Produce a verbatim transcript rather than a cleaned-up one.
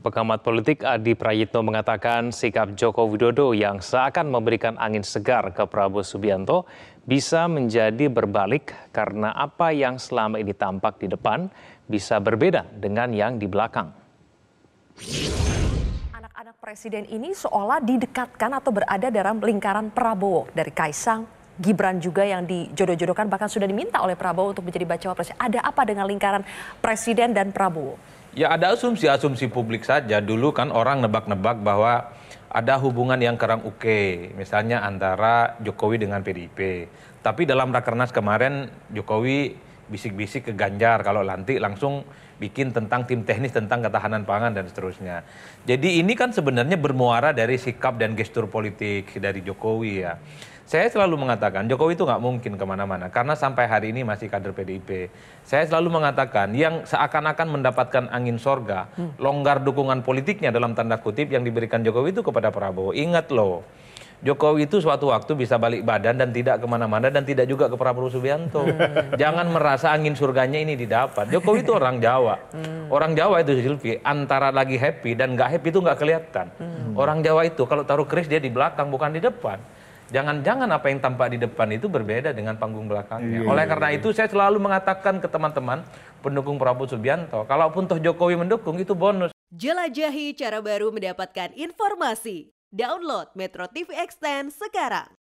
Pengamat politik Adi Prayitno mengatakan sikap Joko Widodo yang seakan memberikan angin segar ke Prabowo Subianto bisa menjadi berbalik karena apa yang selama ini tampak di depan bisa berbeda dengan yang di belakang. Anak-anak presiden ini seolah didekatkan atau berada dalam lingkaran Prabowo, dari Kaisang, Gibran juga yang dijodoh-jodohkan, bahkan sudah diminta oleh Prabowo untuk menjadi bacawa presiden. Ada apa dengan lingkaran presiden dan Prabowo? Ya, ada asumsi-asumsi publik saja. Dulu kan orang nebak-nebak bahwa ada hubungan yang kerang uke, misalnya antara Jokowi dengan P D I P. Tapi dalam Rakernas kemarin Jokowi bisik-bisik ke Ganjar kalau lantik langsung bikin tentang tim teknis, tentang ketahanan pangan dan seterusnya. Jadi ini kan sebenarnya bermuara dari sikap dan gestur politik dari Jokowi ya. Saya selalu mengatakan Jokowi itu nggak mungkin kemana-mana karena sampai hari ini masih kader P D I P. Saya selalu mengatakan yang seakan-akan mendapatkan angin sorga, hmm. longgar dukungan politiknya dalam tanda kutip yang diberikan Jokowi itu kepada Prabowo. Ingat loh, Jokowi itu suatu waktu bisa balik badan dan tidak kemana-mana dan tidak juga ke Prabowo Subianto. Hmm. Jangan merasa angin surganya ini didapat. Jokowi itu orang Jawa. Hmm. Orang Jawa itu Silvi, antara lagi happy dan nggak happy itu nggak kelihatan. Hmm. Orang Jawa itu kalau taruh keris dia di belakang bukan di depan. Jangan-jangan apa yang tampak di depan itu berbeda dengan panggung belakangnya. Yeah. Oleh karena itu saya selalu mengatakan ke teman-teman pendukung Prabowo Subianto, kalaupun toh Jokowi mendukung itu bonus. Jelajahi cara baru mendapatkan informasi. Download Metro T V Extend sekarang.